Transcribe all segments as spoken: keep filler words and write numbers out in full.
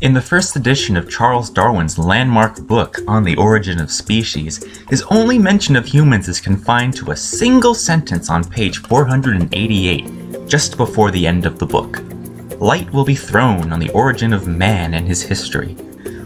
In the first edition of Charles Darwin's landmark book On the Origin of Species, his only mention of humans is confined to a single sentence on page four hundred eighty-eight, just before the end of the book. Light will be thrown on the origin of man and his history.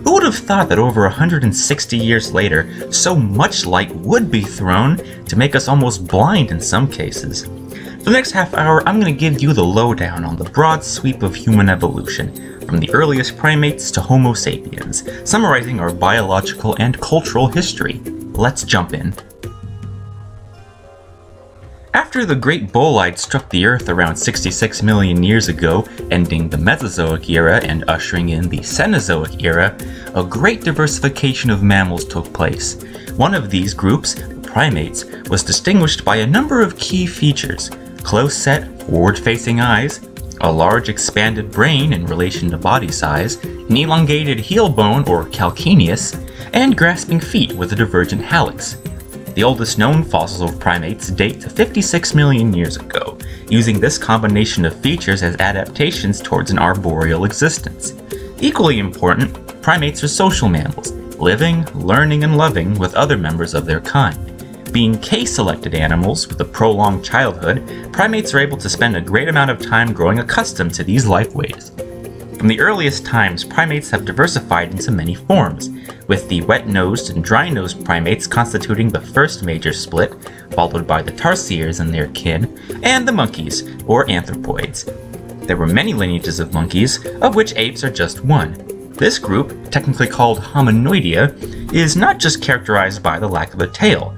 Who would have thought that over one hundred sixty years later, so much light would be thrown to make us almost blind in some cases? For the next half hour, I'm going to give you the lowdown on the broad sweep of human evolution, from the earliest primates to Homo sapiens, summarizing our biological and cultural history. Let's jump in. After the Great Bolide struck the Earth around sixty-six million years ago, ending the Mesozoic era and ushering in the Cenozoic era, a great diversification of mammals took place. One of these groups, the primates, was distinguished by a number of key features: close-set, forward-facing eyes, a large expanded brain in relation to body size, an elongated heel bone or calcaneus, and grasping feet with a divergent hallux. The oldest known fossils of primates date to fifty-six million years ago, using this combination of features as adaptations towards an arboreal existence. Equally important, primates are social mammals, living, learning, and loving with other members of their kind. Being K-selected animals with a prolonged childhood, primates are able to spend a great amount of time growing accustomed to these life ways. From the earliest times, primates have diversified into many forms, with the wet-nosed and dry-nosed primates constituting the first major split, followed by the tarsiers and their kin, and the monkeys, or anthropoids. There were many lineages of monkeys, of which apes are just one. This group, technically called hominoidea, is not just characterized by the lack of a tail.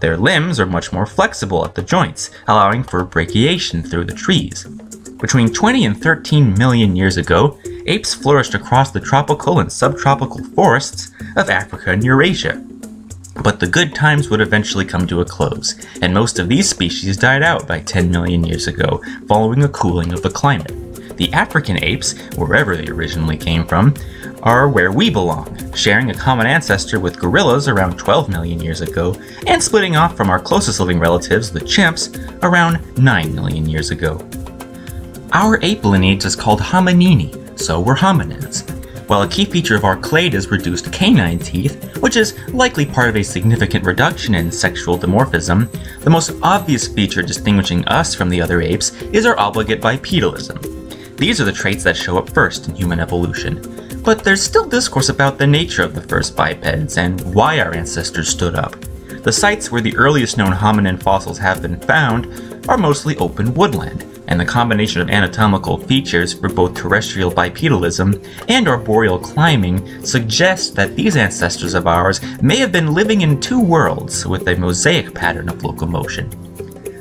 Their limbs are much more flexible at the joints, allowing for brachiation through the trees. Between twenty and thirteen million years ago, apes flourished across the tropical and subtropical forests of Africa and Eurasia. But the good times would eventually come to a close, and most of these species died out by ten million years ago, following a cooling of the climate. The African apes, wherever they originally came from, are where we belong, sharing a common ancestor with gorillas around twelve million years ago, and splitting off from our closest living relatives, the chimps, around nine million years ago. Our ape lineage is called hominini, so we're hominids. While a key feature of our clade is reduced canine teeth, which is likely part of a significant reduction in sexual dimorphism, the most obvious feature distinguishing us from the other apes is our obligate bipedalism. These are the traits that show up first in human evolution, but there's still discourse about the nature of the first bipeds and why our ancestors stood up. The sites where the earliest known hominin fossils have been found are mostly open woodland, and the combination of anatomical features for both terrestrial bipedalism and arboreal climbing suggests that these ancestors of ours may have been living in two worlds with a mosaic pattern of locomotion.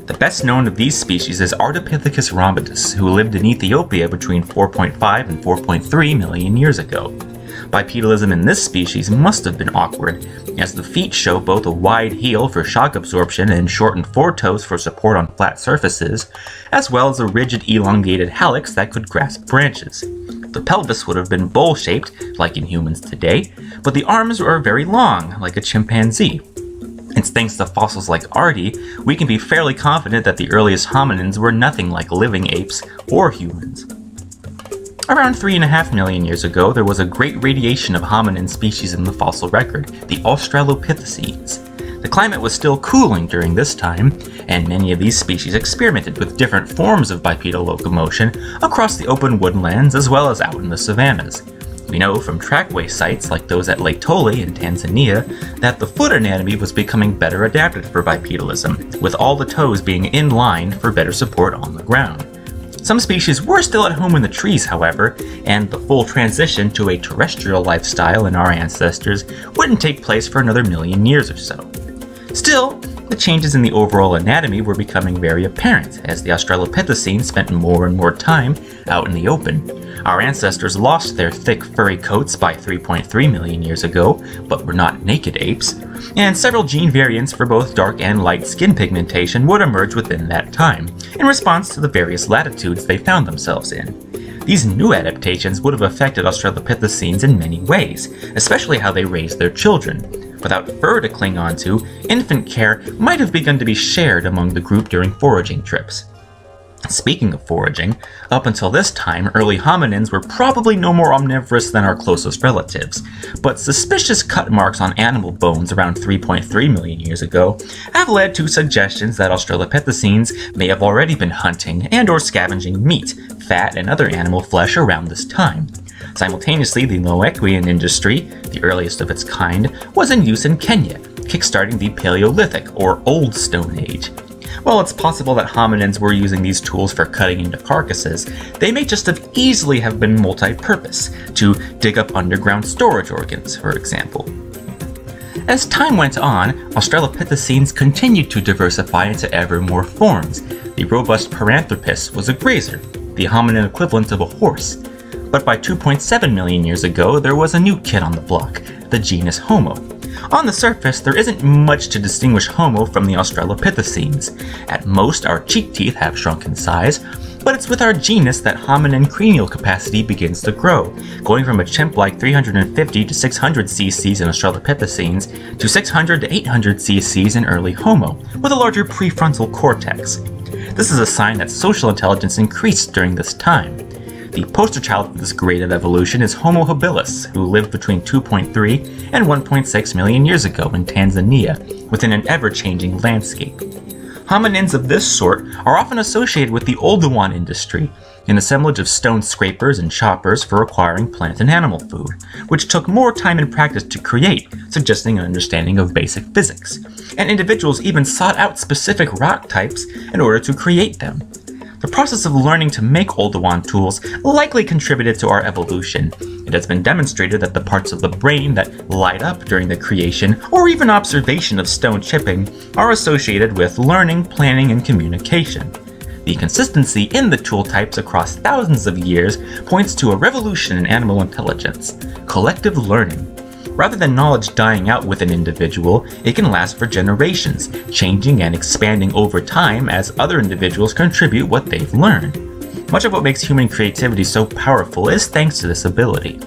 The best known of these species is Ardipithecus ramidus, who lived in Ethiopia between four point five and four point three million years ago. Bipedalism in this species must have been awkward, as the feet show both a wide heel for shock absorption and shortened foretoes for support on flat surfaces, as well as a rigid elongated hallux that could grasp branches. The pelvis would have been bowl-shaped, like in humans today, but the arms were very long, like a chimpanzee. It's thanks to fossils like Ardi, we can be fairly confident that the earliest hominins were nothing like living apes or humans. Around three point five million years ago, there was a great radiation of hominin species in the fossil record, the Australopithecines. The climate was still cooling during this time, and many of these species experimented with different forms of bipedal locomotion across the open woodlands as well as out in the savannas. We know from trackway sites like those at Laetoli in Tanzania that the foot anatomy was becoming better adapted for bipedalism, with all the toes being in line for better support on the ground. Some species were still at home in the trees, however, and the full transition to a terrestrial lifestyle in our ancestors wouldn't take place for another million years or so. Still, the changes in the overall anatomy were becoming very apparent as the Australopithecines spent more and more time out in the open. Our ancestors lost their thick furry coats by three point three million years ago, but were not naked apes, and several gene variants for both dark and light skin pigmentation would emerge within that time, in response to the various latitudes they found themselves in. These new adaptations would have affected Australopithecines in many ways, especially how they raised their children. Without fur to cling onto, infant care might have begun to be shared among the group during foraging trips. Speaking of foraging, up until this time, early hominins were probably no more omnivorous than our closest relatives, but suspicious cut marks on animal bones around three point three million years ago have led to suggestions that Australopithecines may have already been hunting and or scavenging meat, fat, and other animal flesh around this time. Simultaneously, the Lomekwian industry, the earliest of its kind, was in use in Kenya, kickstarting the Paleolithic, or Old Stone Age. While it's possible that hominins were using these tools for cutting into carcasses, they may just have easily have been multi-purpose, to dig up underground storage organs, for example. As time went on, Australopithecines continued to diversify into ever more forms. The robust Paranthropus was a grazer, the hominin equivalent of a horse. But by two point seven million years ago, there was a new kid on the block, the genus Homo. On the surface, there isn't much to distinguish Homo from the Australopithecines. At most, our cheek teeth have shrunk in size, but it's with our genus that hominin cranial capacity begins to grow, going from a chimp-like three hundred fifty to six hundred cc's in Australopithecines to six hundred to eight hundred cc's in early Homo, with a larger prefrontal cortex. This is a sign that social intelligence increased during this time. The poster child for this grade of evolution is Homo habilis, who lived between two point three and one point six million years ago in Tanzania, within an ever-changing landscape. Hominins of this sort are often associated with the Oldowan industry, an assemblage of stone scrapers and choppers for acquiring plant and animal food, which took more time and practice to create, suggesting an understanding of basic physics, and individuals even sought out specific rock types in order to create them. The process of learning to make Oldowan tools likely contributed to our evolution. It has been demonstrated that the parts of the brain that light up during the creation or even observation of stone chipping are associated with learning, planning, and communication. The consistency in the tool types across thousands of years points to a revolution in animal intelligence, collective learning. Rather than knowledge dying out with an individual, it can last for generations, changing and expanding over time as other individuals contribute what they've learned. Much of what makes human creativity so powerful is thanks to this ability.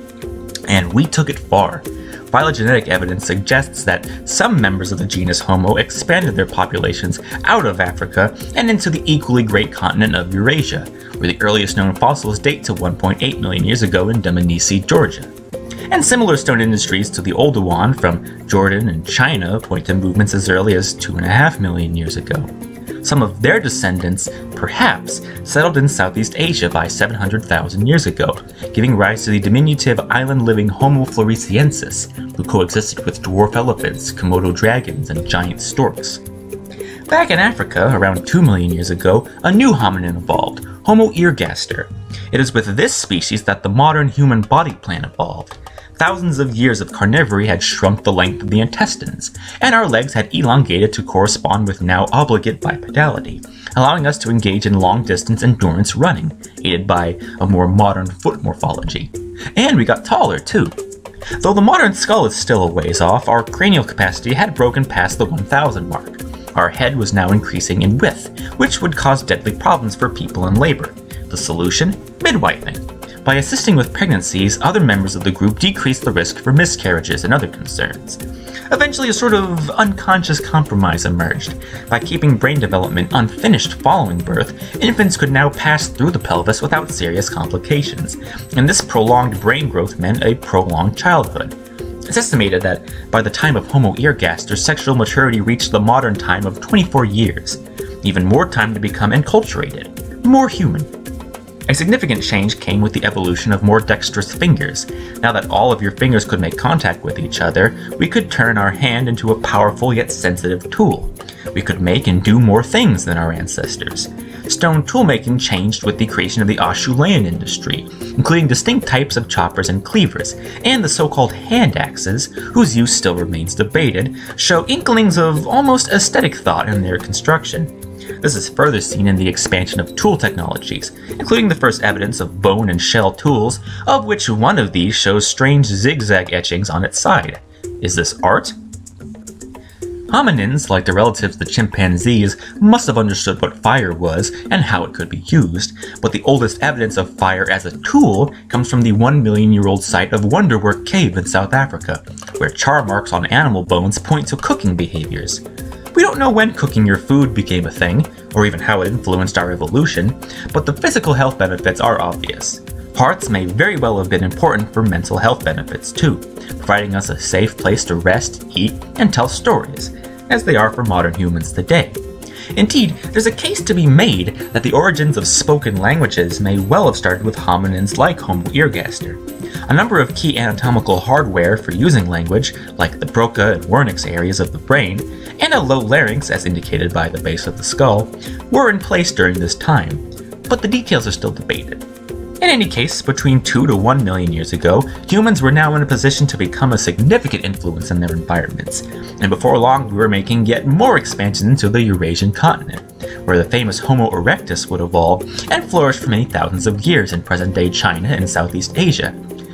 And we took it far. Phylogenetic evidence suggests that some members of the genus Homo expanded their populations out of Africa and into the equally great continent of Eurasia, where the earliest known fossils date to one point eight million years ago in Dmanisi, Georgia. And similar stone industries to the Oldowan from Jordan and China point to movements as early as two point five million years ago. Some of their descendants, perhaps, settled in Southeast Asia by seven hundred thousand years ago, giving rise to the diminutive island-living Homo floresiensis, who coexisted with dwarf elephants, Komodo dragons, and giant storks. Back in Africa, around two million years ago, a new hominin evolved, Homo ergaster. It is with this species that the modern human body plan evolved. Thousands of years of carnivory had shrunk the length of the intestines, and our legs had elongated to correspond with now obligate bipedality, allowing us to engage in long-distance endurance running, aided by a more modern foot morphology. And we got taller, too. Though the modern skull is still a ways off, our cranial capacity had broken past the one thousand mark. Our head was now increasing in width, which would cause deadly problems for people in labor. The solution? Midwifery. By assisting with pregnancies, other members of the group decreased the risk for miscarriages and other concerns. Eventually, a sort of unconscious compromise emerged. By keeping brain development unfinished following birth, infants could now pass through the pelvis without serious complications, and this prolonged brain growth meant a prolonged childhood. It's estimated that by the time of Homo ergaster, sexual maturity reached the modern time of twenty-four years, even more time to become enculturated, more human. A significant change came with the evolution of more dexterous fingers. Now that all of your fingers could make contact with each other, we could turn our hand into a powerful yet sensitive tool. We could make and do more things than our ancestors. Stone toolmaking changed with the creation of the Acheulean industry, including distinct types of choppers and cleavers, and the so-called hand axes, whose use still remains debated, show inklings of almost aesthetic thought in their construction. This is further seen in the expansion of tool technologies, including the first evidence of bone and shell tools, of which one of these shows strange zigzag etchings on its side. Is this art? Hominins, like their relatives the chimpanzees, must have understood what fire was and how it could be used, but the oldest evidence of fire as a tool comes from the one million year old site of Wonderwerk Cave in South Africa, where char marks on animal bones point to cooking behaviors. We don't know when cooking your food became a thing, or even how it influenced our evolution, but the physical health benefits are obvious. Hearts may very well have been important for mental health benefits too, providing us a safe place to rest, eat, and tell stories, as they are for modern humans today. Indeed, there's a case to be made that the origins of spoken languages may well have started with hominins like Homo ergaster. A number of key anatomical hardware for using language, like the Broca and Wernicke's areas of the brain, and a low larynx as indicated by the base of the skull, were in place during this time, but the details are still debated. In any case, between two to one million years ago, humans were now in a position to become a significant influence on their environments, and before long we were making yet more expansion into the Eurasian continent, where the famous Homo erectus would evolve and flourish for many thousands of years in present-day China and Southeast Asia,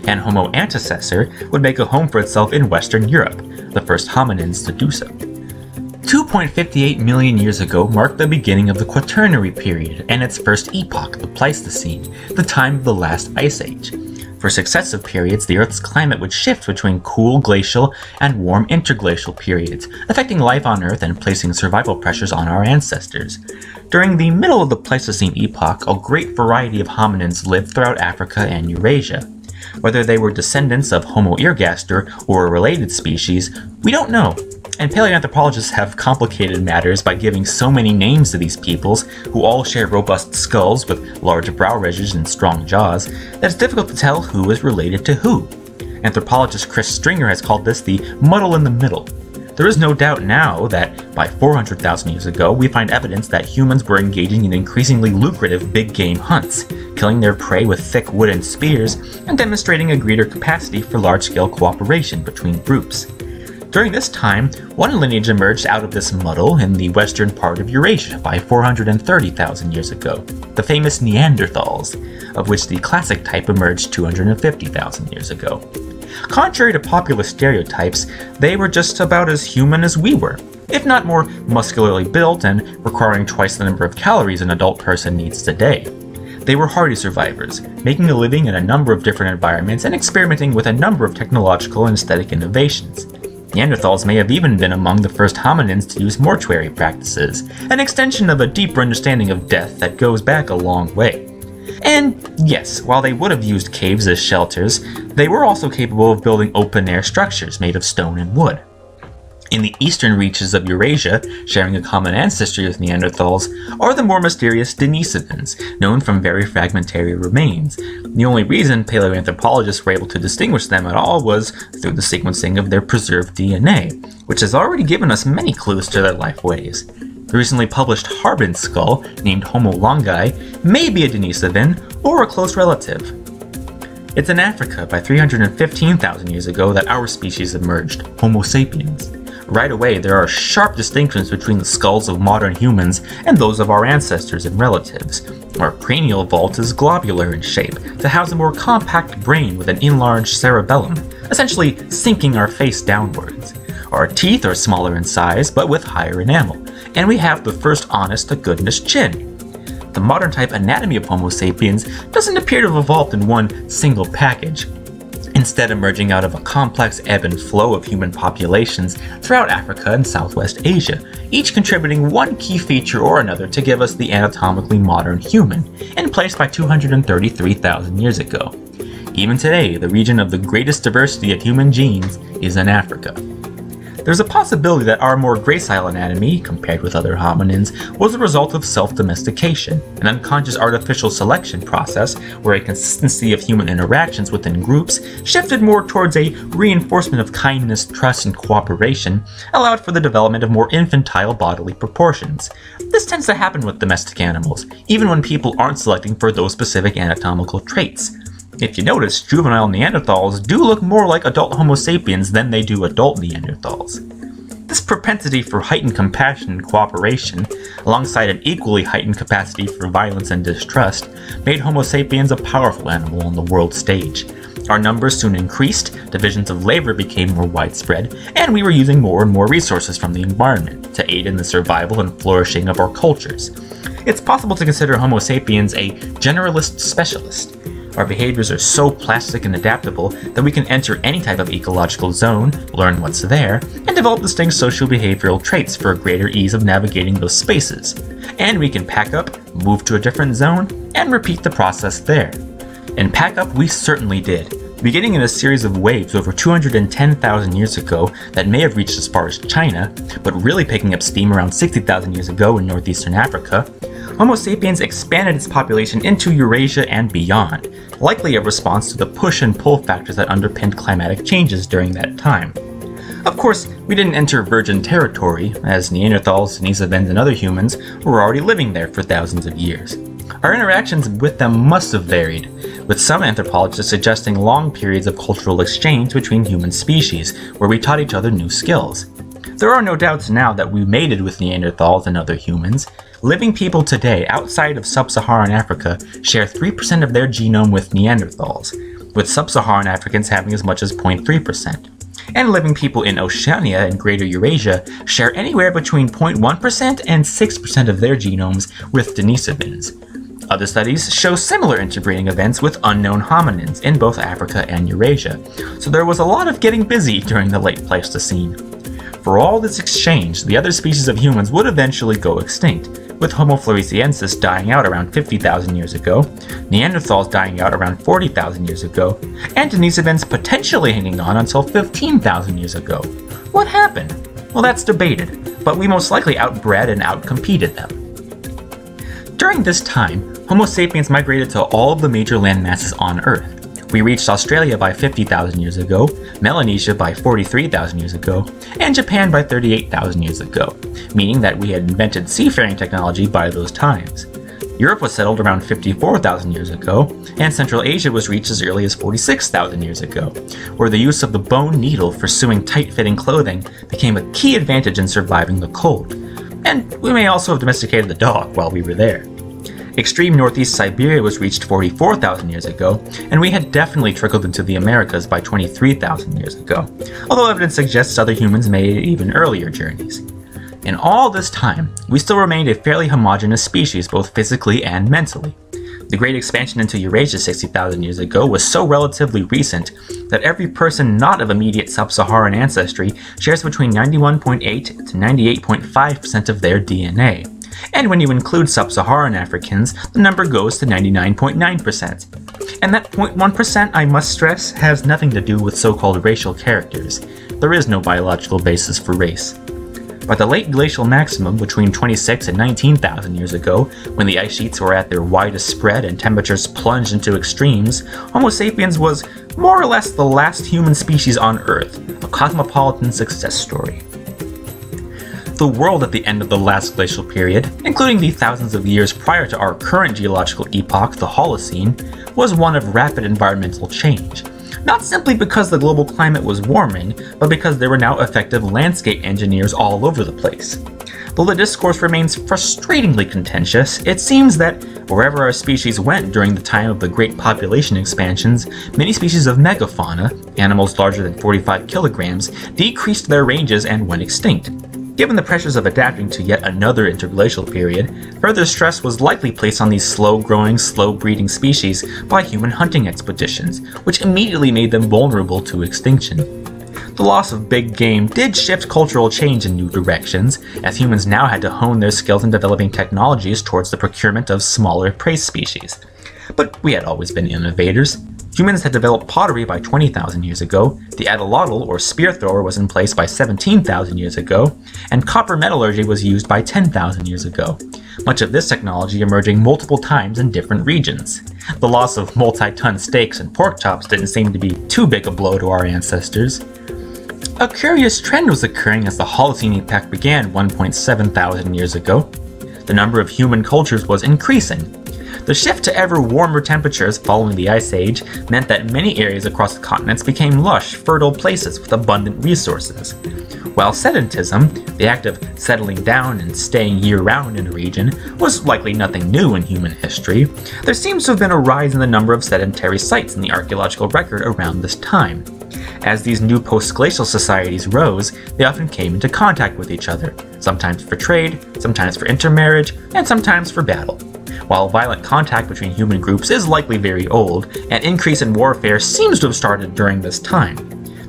and Homo antecessor would make a home for itself in Western Europe, the first hominins to do so. two point five eight million years ago marked the beginning of the Quaternary period and its first epoch, the Pleistocene, the time of the last ice age. For successive periods, the Earth's climate would shift between cool glacial and warm interglacial periods, affecting life on Earth and placing survival pressures on our ancestors. During the middle of the Pleistocene epoch, a great variety of hominins lived throughout Africa and Eurasia. Whether they were descendants of Homo ergaster or a related species, we don't know. And paleoanthropologists have complicated matters by giving so many names to these peoples, who all share robust skulls with large brow ridges and strong jaws, that it's difficult to tell who is related to who. Anthropologist Chris Stringer has called this the muddle in the middle. There is no doubt now that, by four hundred thousand years ago, we find evidence that humans were engaging in increasingly lucrative big-game hunts, killing their prey with thick wooden spears, and demonstrating a greater capacity for large-scale cooperation between groups. During this time, one lineage emerged out of this muddle in the western part of Eurasia by four hundred thirty thousand years ago, the famous Neanderthals, of which the classic type emerged two hundred fifty thousand years ago. Contrary to popular stereotypes, they were just about as human as we were, if not more muscularly built and requiring twice the number of calories an adult person needs today. They were hardy survivors, making a living in a number of different environments and experimenting with a number of technological and aesthetic innovations. Neanderthals may have even been among the first hominins to use mortuary practices, an extension of a deeper understanding of death that goes back a long way. And yes, while they would have used caves as shelters, they were also capable of building open-air structures made of stone and wood. In the eastern reaches of Eurasia, sharing a common ancestry with Neanderthals, are the more mysterious Denisovans, known from very fragmentary remains. The only reason paleoanthropologists were able to distinguish them at all was through the sequencing of their preserved D N A, which has already given us many clues to their life ways. The recently published Harbin skull, named Homo longi, may be a Denisovan or a close relative. It's in Africa by three hundred fifteen thousand years ago that our species emerged, Homo sapiens. Right away, there are sharp distinctions between the skulls of modern humans and those of our ancestors and relatives. Our cranial vault is globular in shape to house a more compact brain with an enlarged cerebellum, essentially sinking our face downwards. Our teeth are smaller in size but with higher enamel, and we have the first honest-to-goodness chin. The modern type anatomy of Homo sapiens doesn't appear to have evolved in one single package, instead emerging out of a complex ebb and flow of human populations throughout Africa and Southwest Asia, each contributing one key feature or another to give us the anatomically modern human, in place by two hundred thirty-three thousand years ago. Even today, the region of the greatest diversity of human genes is in Africa. There's a possibility that our more gracile anatomy, compared with other hominins, was a result of self-domestication, an unconscious artificial selection process where a consistency of human interactions within groups shifted more towards a reinforcement of kindness, trust, and cooperation, allowed for the development of more infantile bodily proportions. This tends to happen with domestic animals, even when people aren't selecting for those specific anatomical traits. If you notice, juvenile Neanderthals do look more like adult Homo sapiens than they do adult Neanderthals. This propensity for heightened compassion and cooperation, alongside an equally heightened capacity for violence and distrust, made Homo sapiens a powerful animal on the world stage. Our numbers soon increased, divisions of labor became more widespread, and we were using more and more resources from the environment to aid in the survival and flourishing of our cultures. It's possible to consider Homo sapiens a generalist specialist, Our behaviors are so plastic and adaptable that we can enter any type of ecological zone, learn what's there, and develop distinct social behavioral traits for a greater ease of navigating those spaces. And we can pack up, move to a different zone, and repeat the process there. And pack up we certainly did, beginning in a series of waves over two hundred ten thousand years ago that may have reached as far as China, but really picking up steam around sixty thousand years ago in northeastern Africa. Homo sapiens expanded its population into Eurasia and beyond, likely a response to the push and pull factors that underpinned climatic changes during that time. Of course, we didn't enter virgin territory, as Neanderthals, Denisovans, and other humans were already living there for thousands of years. Our interactions with them must have varied, with some anthropologists suggesting long periods of cultural exchange between human species, where we taught each other new skills. There are no doubts now that we mated with Neanderthals and other humans. Living people today outside of sub-Saharan Africa share three percent of their genome with Neanderthals, with sub-Saharan Africans having as much as zero point three percent. And living people in Oceania and Greater Eurasia share anywhere between zero point one percent and six percent of their genomes with Denisovans. Other studies show similar interbreeding events with unknown hominins in both Africa and Eurasia, so there was a lot of getting busy during the late Pleistocene. For all this exchange, the other species of humans would eventually go extinct, with Homo floresiensis dying out around fifty thousand years ago, Neanderthals dying out around forty thousand years ago, and Denisovans potentially hanging on until fifteen thousand years ago. What happened? Well, that's debated, but we most likely outbred and outcompeted them. During this time, Homo sapiens migrated to all of the major land masses on Earth. We reached Australia by fifty thousand years ago, Melanesia by forty-three thousand years ago, and Japan by thirty-eight thousand years ago, meaning that we had invented seafaring technology by those times. Europe was settled around fifty-four thousand years ago, and Central Asia was reached as early as forty-six thousand years ago, where the use of the bone needle for sewing tight-fitting clothing became a key advantage in surviving the cold. And we may also have domesticated the dog while we were there. Extreme northeast Siberia was reached forty-four thousand years ago, and we had definitely trickled into the Americas by twenty-three thousand years ago, although evidence suggests other humans made even earlier journeys. In all this time, we still remained a fairly homogeneous species both physically and mentally. The great expansion into Eurasia sixty thousand years ago was so relatively recent that every person not of immediate sub-Saharan ancestry shares between ninety-one point eight to ninety-eight point five percent of their D N A. And when you include sub-Saharan Africans, the number goes to ninety-nine point nine percent. And that zero point one percent, I must stress, has nothing to do with so-called racial characters. There is no biological basis for race. By the late glacial maximum between twenty-six thousand and nineteen thousand years ago, when the ice sheets were at their widest spread and temperatures plunged into extremes, Homo sapiens was more or less the last human species on Earth, a cosmopolitan success story. The world at the end of the last glacial period, including the thousands of years prior to our current geological epoch, the Holocene, was one of rapid environmental change. Not simply because the global climate was warming, but because there were now effective landscape engineers all over the place. Though the discourse remains frustratingly contentious, it seems that wherever our species went during the time of the great population expansions, many species of megafauna, animals larger than forty-five kilograms, decreased their ranges and went extinct. Given the pressures of adapting to yet another interglacial period, further stress was likely placed on these slow-growing, slow-breeding species by human hunting expeditions, which immediately made them vulnerable to extinction. The loss of big game did shift cultural change in new directions, as humans now had to hone their skills in developing technologies towards the procurement of smaller prey species. But we had always been innovators. Humans had developed pottery by twenty thousand years ago, the atlatl or spear thrower was in place by seventeen thousand years ago, and copper metallurgy was used by ten thousand years ago, much of this technology emerging multiple times in different regions. The loss of multi-ton steaks and pork chops didn't seem to be too big a blow to our ancestors. A curious trend was occurring as the Holocene epoch began one point seven thousand years ago. The number of human cultures was increasing. The shift to ever warmer temperatures following the Ice Age meant that many areas across the continents became lush, fertile places with abundant resources. While sedentism, the act of settling down and staying year-round in a region, was likely nothing new in human history, there seems to have been a rise in the number of sedentary sites in the archaeological record around this time. As these new post-glacial societies rose, they often came into contact with each other, sometimes for trade, sometimes for intermarriage, and sometimes for battle. while violent contact between human groups is likely very old, an increase in warfare seems to have started during this time.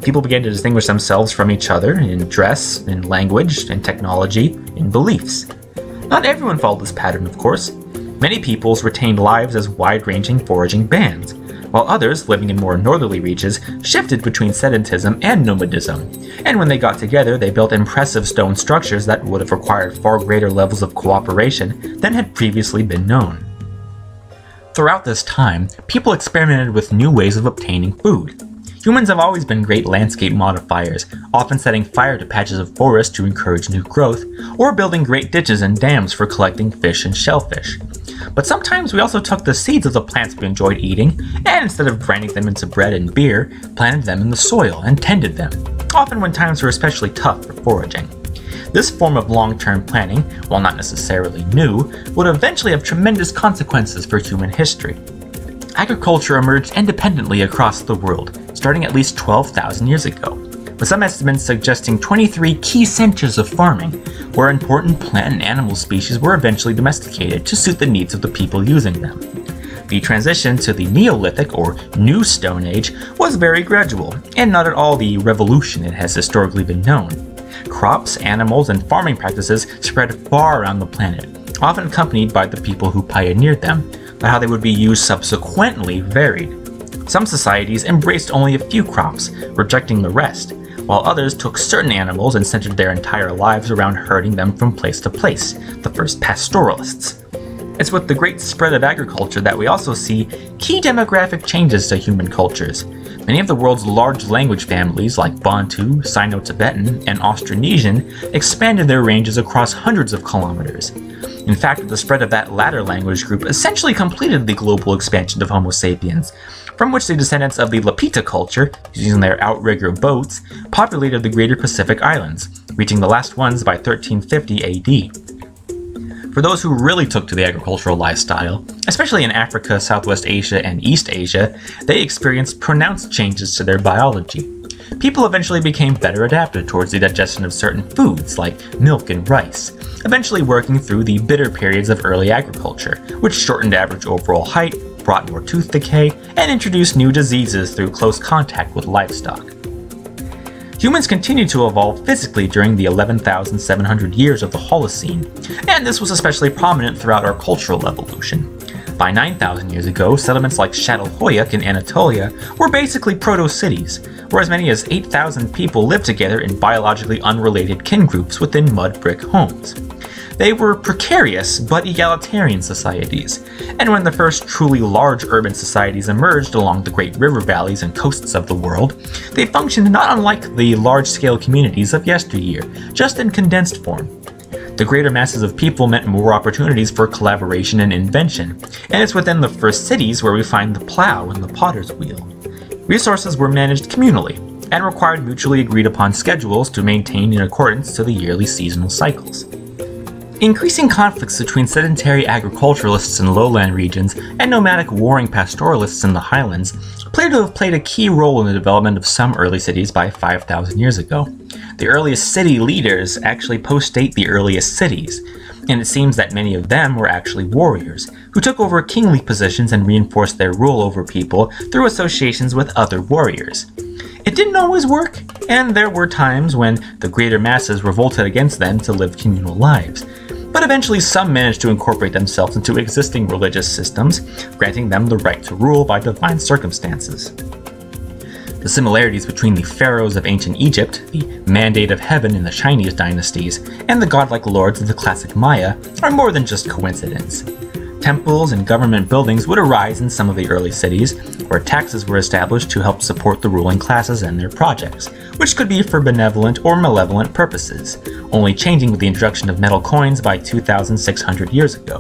People began to distinguish themselves from each other in dress, in language, in technology, in beliefs. Not everyone followed this pattern, of course. Many peoples retained lives as wide-ranging foraging bands, while others, living in more northerly reaches, shifted between sedentism and nomadism, and when they got together they built impressive stone structures that would have required far greater levels of cooperation than had previously been known. Throughout this time, people experimented with new ways of obtaining food. Humans have always been great landscape modifiers, often setting fire to patches of forest to encourage new growth, or building great ditches and dams for collecting fish and shellfish. But sometimes we also took the seeds of the plants we enjoyed eating, and instead of grinding them into bread and beer, planted them in the soil and tended them, often when times were especially tough for foraging. This form of long-term planning, while not necessarily new, would eventually have tremendous consequences for human history. Agriculture emerged independently across the world, starting at least twelve thousand years ago, with some estimates suggesting twenty-three key centers of farming, where important plant and animal species were eventually domesticated to suit the needs of the people using them. The transition to the Neolithic or New Stone Age was very gradual, and not at all the revolution it has historically been known. Crops, animals, and farming practices spread far around the planet, often accompanied by the people who pioneered them, but how they would be used subsequently varied. Some societies embraced only a few crops, rejecting the rest, while others took certain animals and centered their entire lives around herding them from place to place, the first pastoralists. It's with the great spread of agriculture that we also see key demographic changes to human cultures. Many of the world's large language families like Bantu, Sino-Tibetan, and Austronesian expanded their ranges across hundreds of kilometers. In fact, the spread of that latter language group essentially completed the global expansion of Homo sapiens, from which the descendants of the Lapita culture, using their outrigger boats, populated the greater Pacific Islands, reaching the last ones by thirteen fifty A D. For those who really took to the agricultural lifestyle, especially in Africa, Southwest Asia, and East Asia, they experienced pronounced changes to their biology. People eventually became better adapted towards the digestion of certain foods, like milk and rice, eventually working through the bitter periods of early agriculture, which shortened average overall height, brought more tooth decay, and introduced new diseases through close contact with livestock. Humans continued to evolve physically during the eleven thousand seven hundred years of the Holocene, and this was especially prominent throughout our cultural evolution. By nine thousand years ago, settlements like Shattelhoyuk in Anatolia were basically proto-cities, where as many as eight thousand people lived together in biologically unrelated kin groups within mud brick homes. They were precarious but egalitarian societies, and when the first truly large urban societies emerged along the great river valleys and coasts of the world, they functioned not unlike the large-scale communities of yesteryear, just in condensed form. The greater masses of people meant more opportunities for collaboration and invention, and it's within the first cities where we find the plow and the potter's wheel. Resources were managed communally, and required mutually agreed upon schedules to maintain in accordance to the yearly seasonal cycles. Increasing conflicts between sedentary agriculturalists in lowland regions and nomadic warring pastoralists in the highlands appear to have played a key role in the development of some early cities by five thousand years ago. The earliest city leaders actually postdate the earliest cities, and it seems that many of them were actually warriors, who took over kingly positions and reinforced their rule over people through associations with other warriors. It didn't always work, and there were times when the greater masses revolted against them to live communal lives. But eventually some managed to incorporate themselves into existing religious systems, granting them the right to rule by divine circumstances. The similarities between the pharaohs of ancient Egypt, the mandate of heaven in the Chinese dynasties, and the godlike lords of the classic Maya are more than just coincidence. Temples and government buildings would arise in some of the early cities, where taxes were established to help support the ruling classes and their projects, which could be for benevolent or malevolent purposes, only changing with the introduction of metal coins by two thousand six hundred years ago.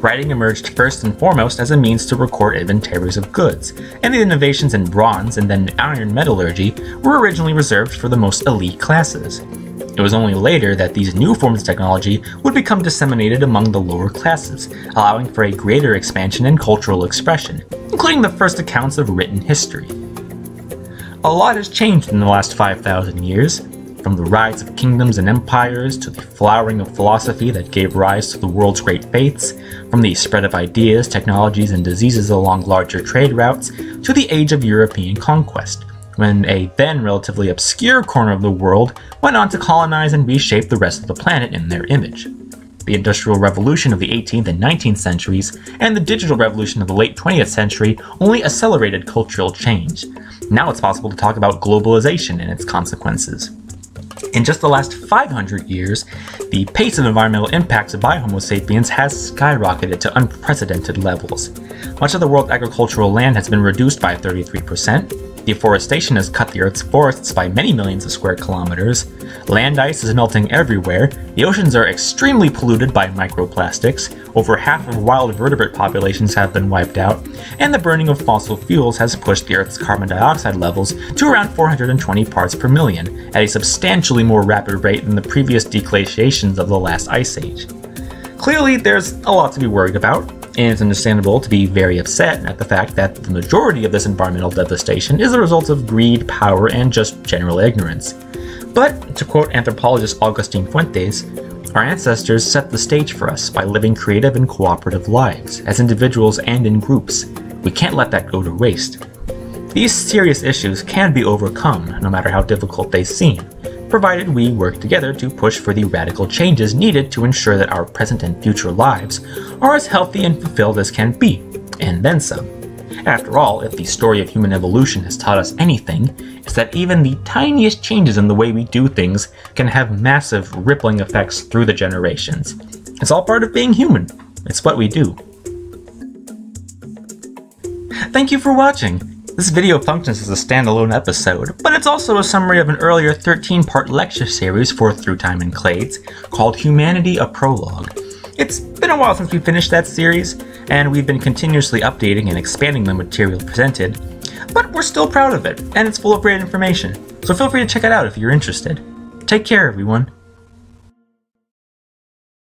Writing emerged first and foremost as a means to record inventories of goods, and the innovations in bronze and then iron metallurgy were originally reserved for the most elite classes. It was only later that these new forms of technology would become disseminated among the lower classes, allowing for a greater expansion in cultural expression, including the first accounts of written history. A lot has changed in the last five thousand years. From the rise of kingdoms and empires, to the flowering of philosophy that gave rise to the world's great faiths, from the spread of ideas, technologies, and diseases along larger trade routes, to the age of European conquest, when a then relatively obscure corner of the world went on to colonize and reshape the rest of the planet in their image. The Industrial Revolution of the eighteenth and nineteenth centuries, and the Digital Revolution of the late twentieth century only accelerated cultural change. Now it's possible to talk about globalization and its consequences. In just the last five hundred years, the pace of environmental impacts by Homo sapiens has skyrocketed to unprecedented levels. Much of the world's agricultural land has been reduced by thirty-three percent. Deforestation has cut the Earth's forests by many millions of square kilometers, land ice is melting everywhere, the oceans are extremely polluted by microplastics, over half of wild vertebrate populations have been wiped out, and the burning of fossil fuels has pushed the Earth's carbon dioxide levels to around four hundred twenty parts per million, at a substantially more rapid rate than the previous deglaciations of the last ice age. Clearly, there's a lot to be worried about, and it's understandable to be very upset at the fact that the majority of this environmental devastation is the result of greed, power, and just general ignorance. But, to quote anthropologist Agustin Fuentes, our ancestors set the stage for us by living creative and cooperative lives, as individuals and in groups. We can't let that go to waste. These serious issues can be overcome, no matter how difficult they seem, provided we work together to push for the radical changes needed to ensure that our present and future lives are as healthy and fulfilled as can be, and then some. After all, if the story of human evolution has taught us anything, it's that even the tiniest changes in the way we do things can have massive rippling effects through the generations. It's all part of being human. It's what we do. Thank you for watching! This video functions as a standalone episode, but it's also a summary of an earlier thirteen part lecture series for Through Time and Clades called Humanity: A Prologue. It's been a while since we finished that series, and we've been continuously updating and expanding the material presented, but we're still proud of it, and it's full of great information, so feel free to check it out if you're interested. Take care, everyone.